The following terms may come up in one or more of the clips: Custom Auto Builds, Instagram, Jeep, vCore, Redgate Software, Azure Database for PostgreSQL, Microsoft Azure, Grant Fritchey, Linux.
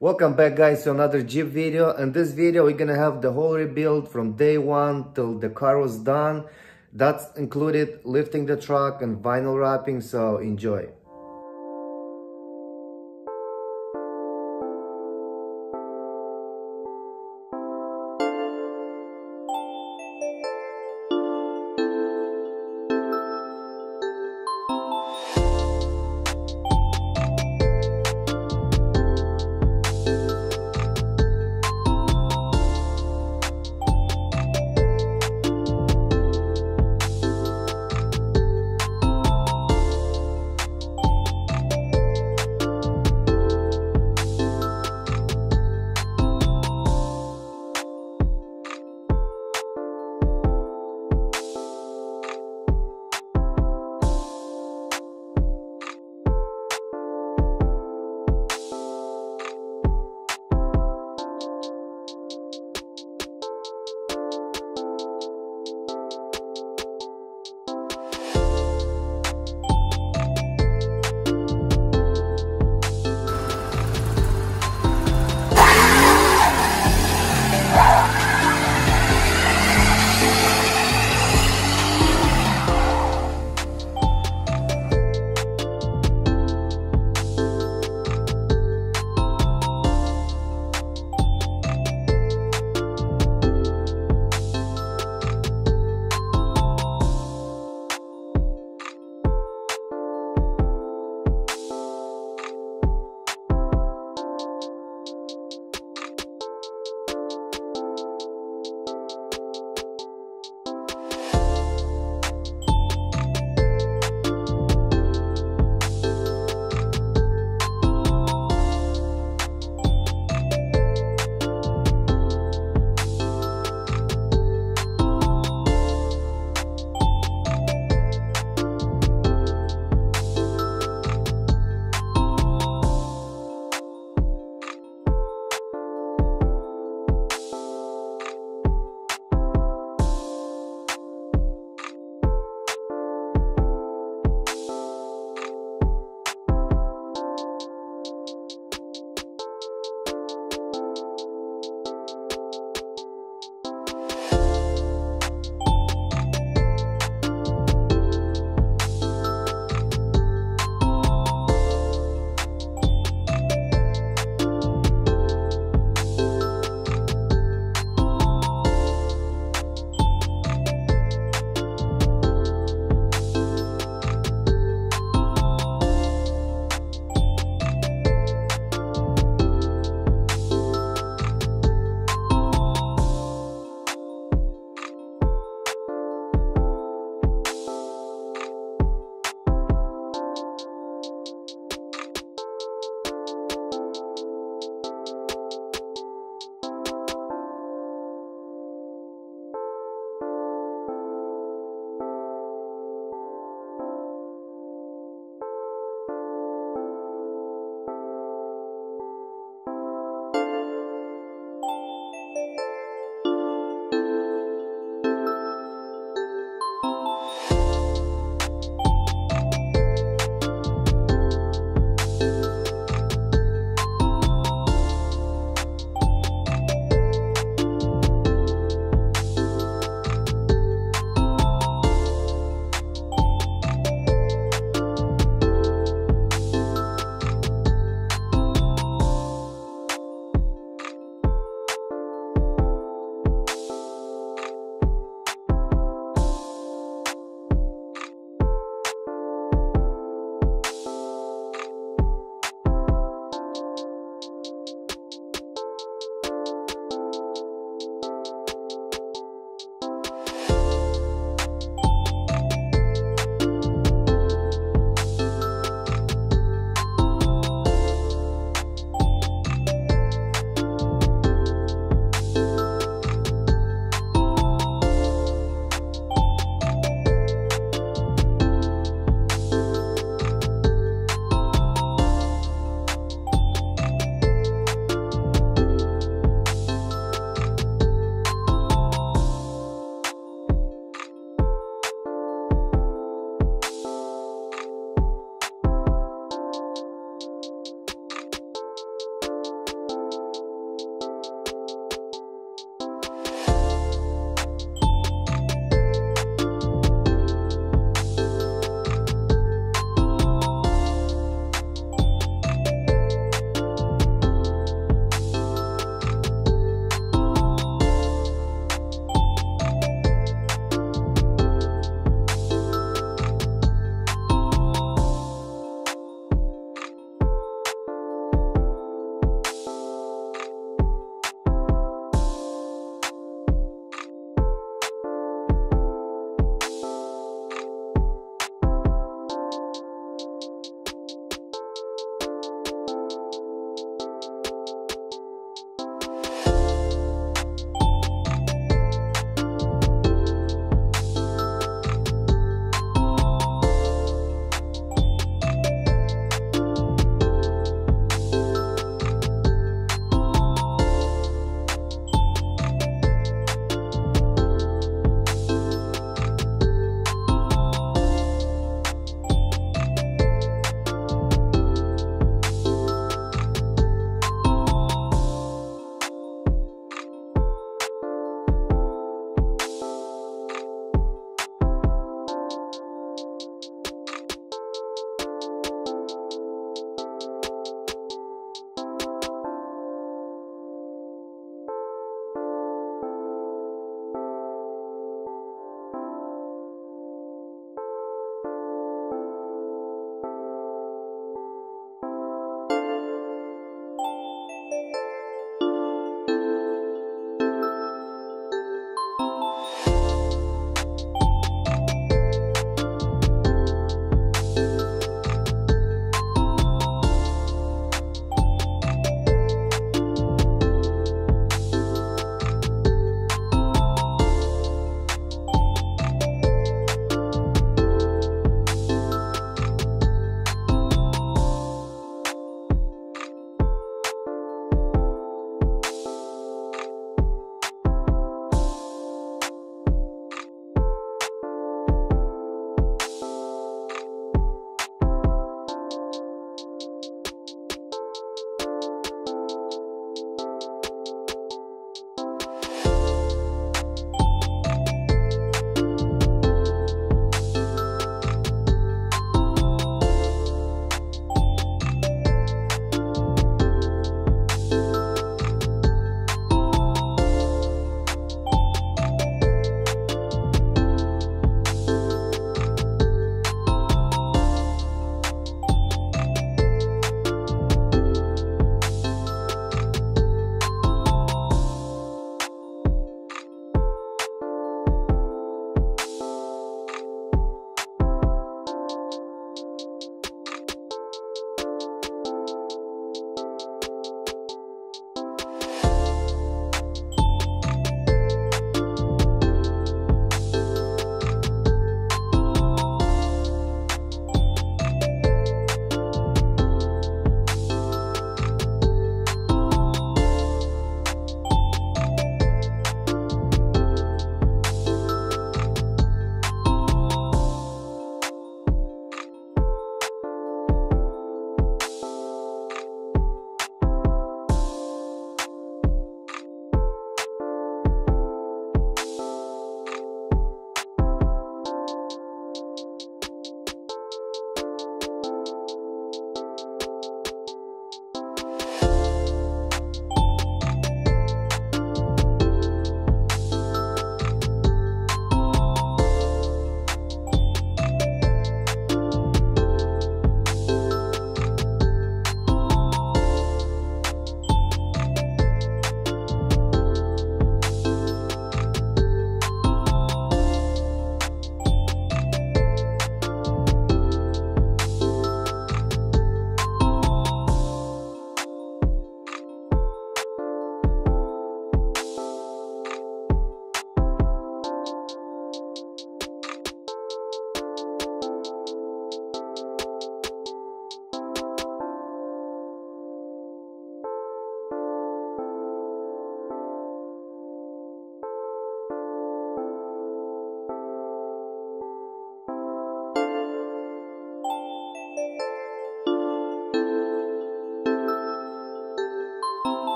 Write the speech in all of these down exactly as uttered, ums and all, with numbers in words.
Welcome back guys to another Jeep video. In this video we're gonna have the whole rebuild from day one till the car was done. That's included lifting the truck and vinyl wrapping, so enjoy.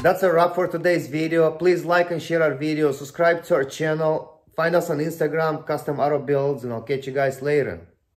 That's a wrap for today's video. Please like and share our video, subscribe to our channel, find us on Instagram, Custom Auto Builds, and I'll catch you guys later.